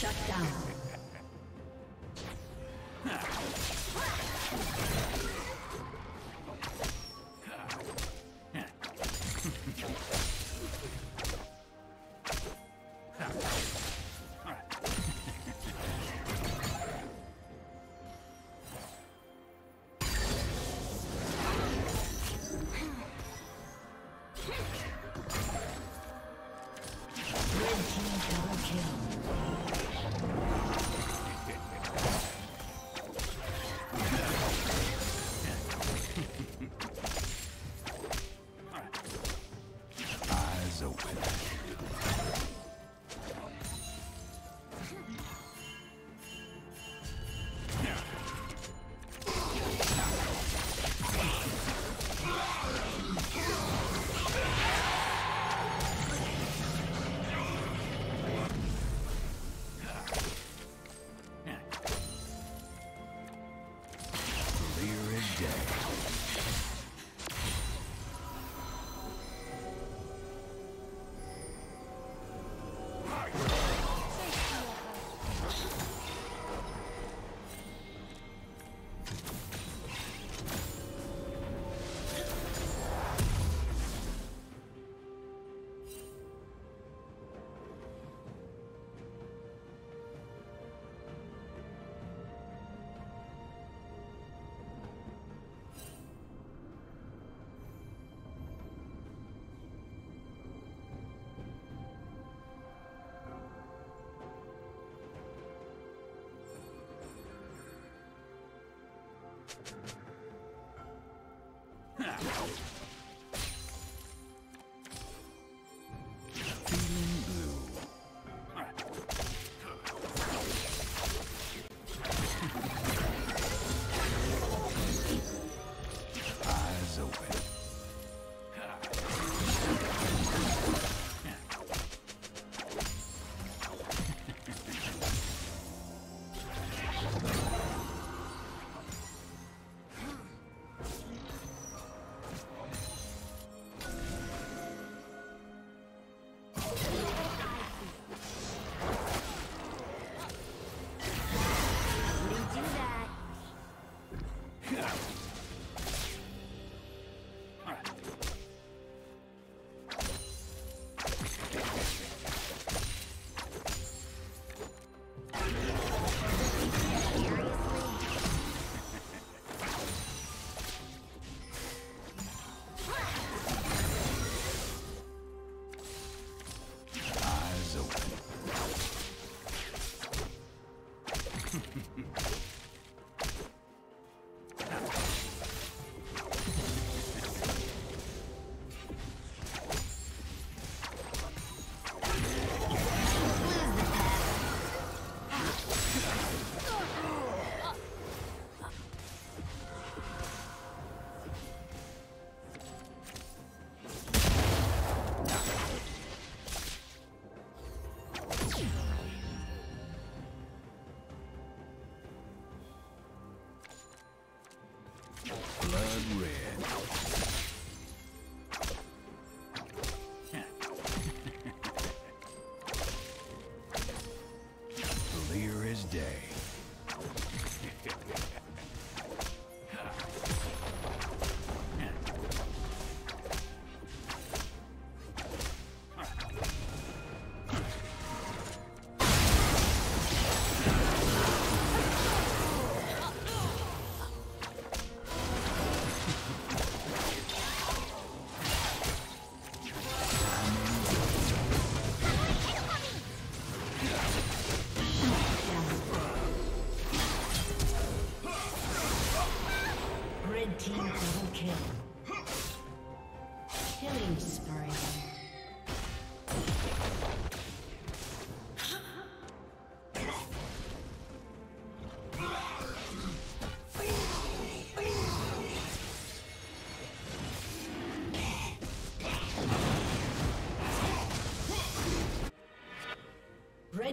Shut down.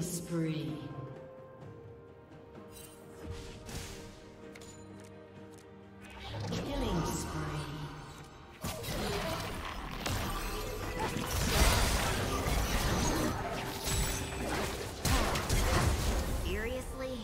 Spree. Killing spree. Seriously?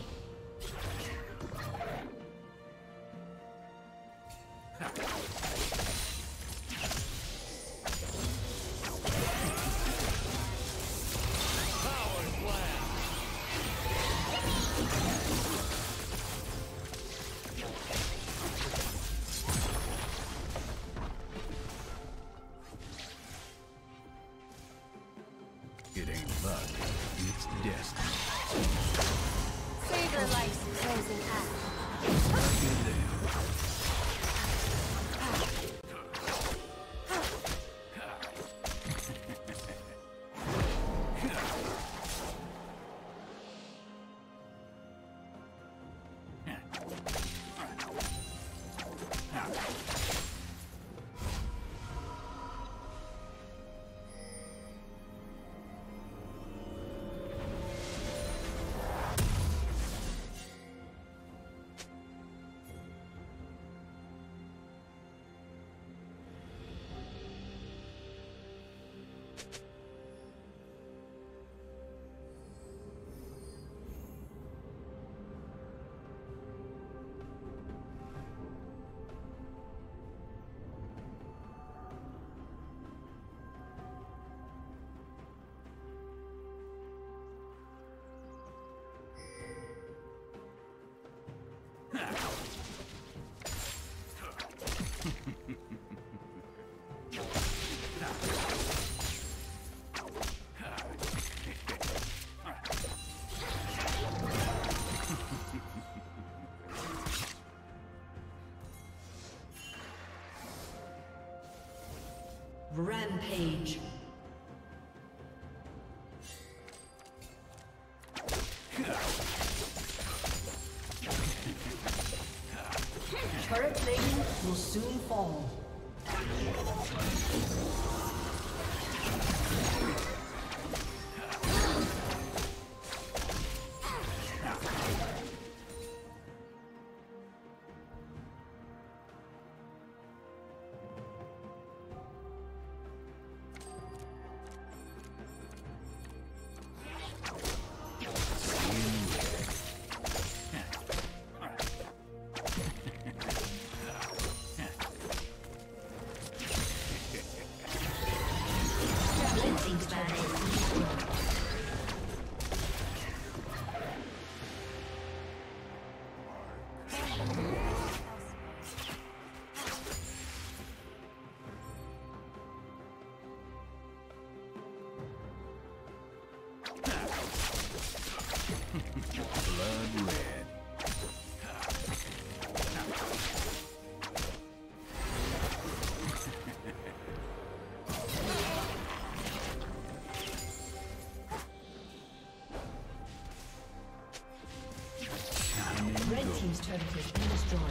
Rampage. Turret plating will soon fall. team's turret has been destroyed.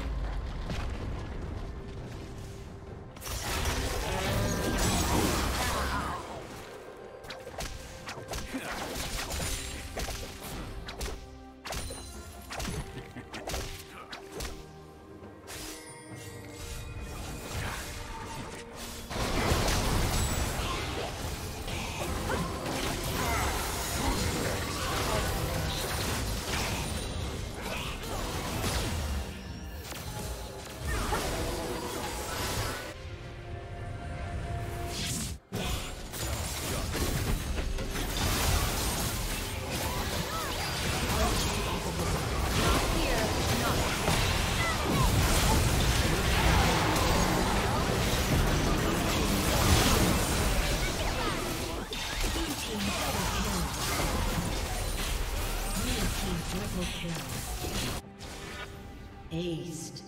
Aced.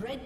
Red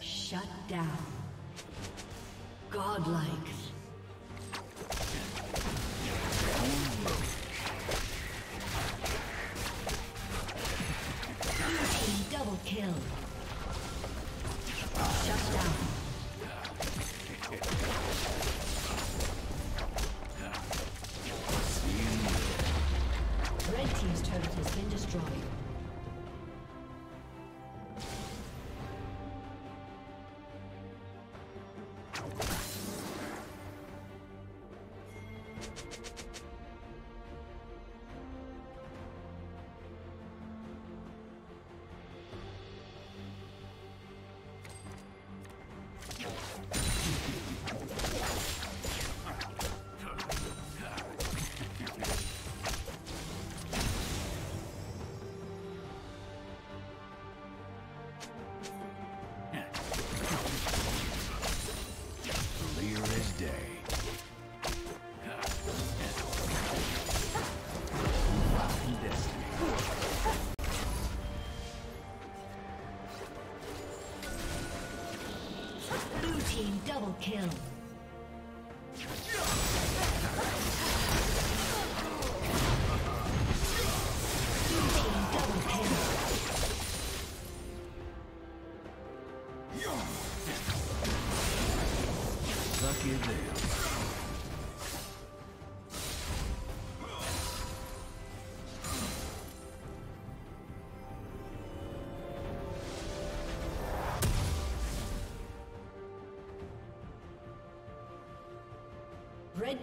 Shut down. Godlike. Double kill. Shut down. Red team's turret has been destroyed. Double kill. Red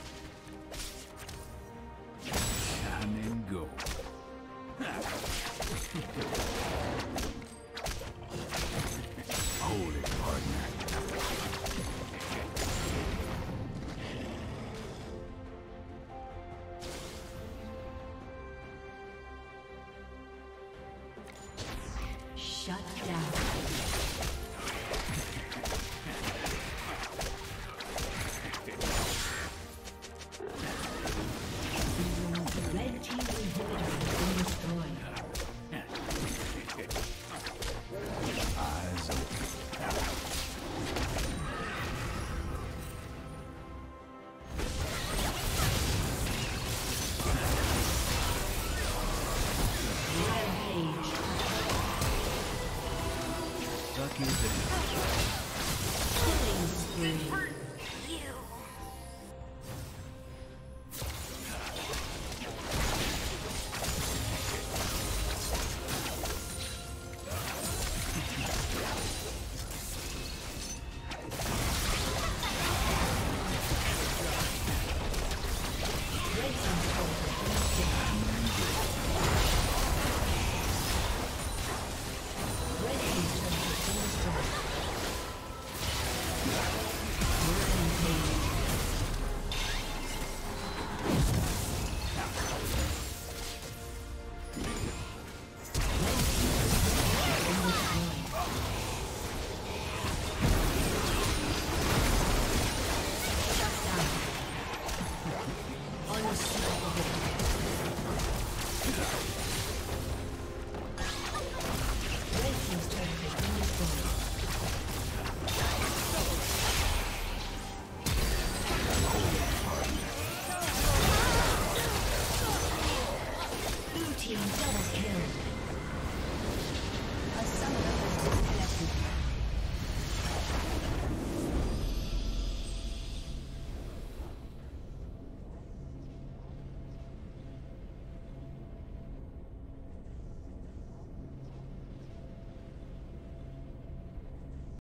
Cannon go. Hold it, partner. Killing spree.